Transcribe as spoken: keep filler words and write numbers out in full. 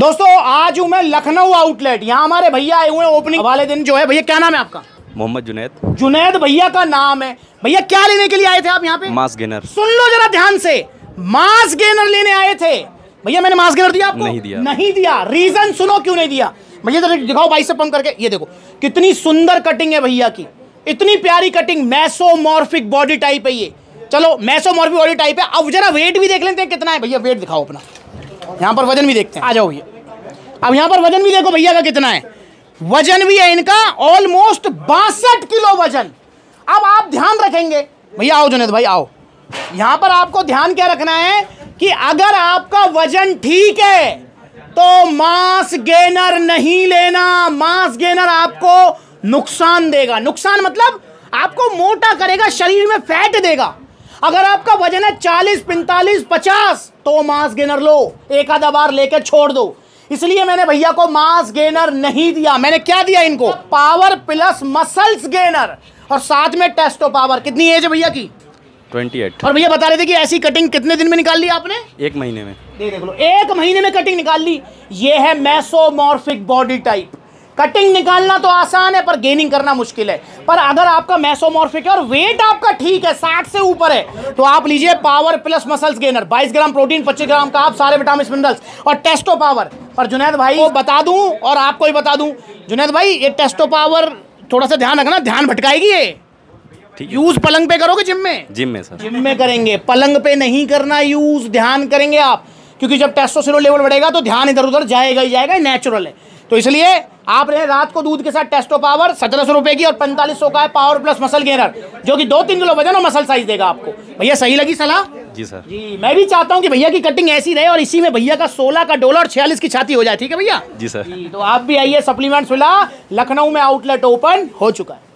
दोस्तों आज हूँ मैं लखनऊ आउटलेट। यहाँ हमारे भैया आए हुए हैं ओपनिंग वाले दिन जो है। भैया क्या नाम है आपका? मोहम्मद जुनैद। जुनैद भैया का नाम है। भैया क्या लेने के लिए आए थे आप यहाँ पे? Mass gainer. सुन लो जरा ध्यान से, मास गेनर लेने आए थे। भैया मैंने मास गेनर दिया आपको? नहीं दिया। नहीं दिया, रीजन सुनो क्यों नहीं दिया। भैया जरा दिखाओ भाई से पंप करके, ये देखो कितनी सुंदर कटिंग है भैया की, इतनी प्यारी कटिंग, मेसोमॉर्फिक बॉडी टाइप है ये। चलो मेसोमॉर्फिक बॉडी टाइप है। अब जरा वेट भी देख लेते हैं कितना है। भैया वेट दिखाओ अपना, यहाँ पर वजन भी देखते हैं। आ जाओ भैया, अब यहाँ पर वजन भी देखो भैया का कितना है। वजन भी है इनका ऑलमोस्ट बासठ किलो वजन। अब आप ध्यान रखेंगे भैया, आओ जुनैद भाई आओ, यहाँ पर आपको ध्यान क्या रखना है कि अगर आपका वजन ठीक है तो मास गेनर नहीं लेना। मास गेनर आपको नुकसान देगा। नुकसान मतलब आपको मोटा करेगा, शरीर में फैट देगा। अगर आपका वजन है चालीस पैंतालीस पचास तो मास गेनर लो, एक आधा बार लेकर छोड़ दो। इसलिए मैंने भैया को मास गेनर नहीं दिया। मैंने क्या दिया इनको? पावर प्लस मसल्स गेनर और साथ में टेस्टो पावर। कितनी एज है भैया की? अट्ठाईस। और भैया बता रहे थे कि ऐसी कटिंग कितने दिन में निकाल ली आपने? एक महीने में। ये देख लो, एक महीने में कटिंग निकाल ली। ये है मेसोमॉर्फिक बॉडी टाइप। कटिंग निकालना तो आसान है पर गेनिंग करना मुश्किल है। पर अगर आपका मेसोमॉर्फिक है और वेट आपका ठीक है साठ से ऊपर है तो आप लीजिए पावर प्लस मसल्स गेनर। बाईस ग्राम प्रोटीन, पच्चीस ग्राम कार्ब, सारे विटामिन मिनरल्स और टेस्टो पावर। पर जुनैद भाई को बता दूं और आपको ही बता दूं जुनैद भाई, ये टेस्टो पावर थोड़ा सा ध्यान रखना, ध्यान भटकाएगी ये। यूज पलंग पे करोगे जिम में? जिम में सर, जिम में करेंगे, पलंग पे नहीं करना यूज, ध्यान करेंगे आप। क्योंकि जब टेस्टोस्टेरोन लेवल बढ़ेगा तो ध्यान इधर उधर जाएगा ही जाएगा, नेचुरल है। तो इसलिए आपने रात को दूध के साथ टेस्टो पावर सत्रह सौ रुपए की और पैंतालीस सौ का है पावर प्लस मसल गेनर, जो कि दो तीन किलो वजन और मसल साइज देगा आपको। भैया सही लगी सलाह? जी सर। जी मैं भी चाहता हूँ कि भैया की कटिंग ऐसी रहे और इसी में भैया का सोलह का डॉलर और छियालीस की छाती हो जाए। ठीक है भैया? जी सर। जी, तो आप भी आइए, सप्लीमेंट्स मिला, लखनऊ में आउटलेट ओपन हो चुका है।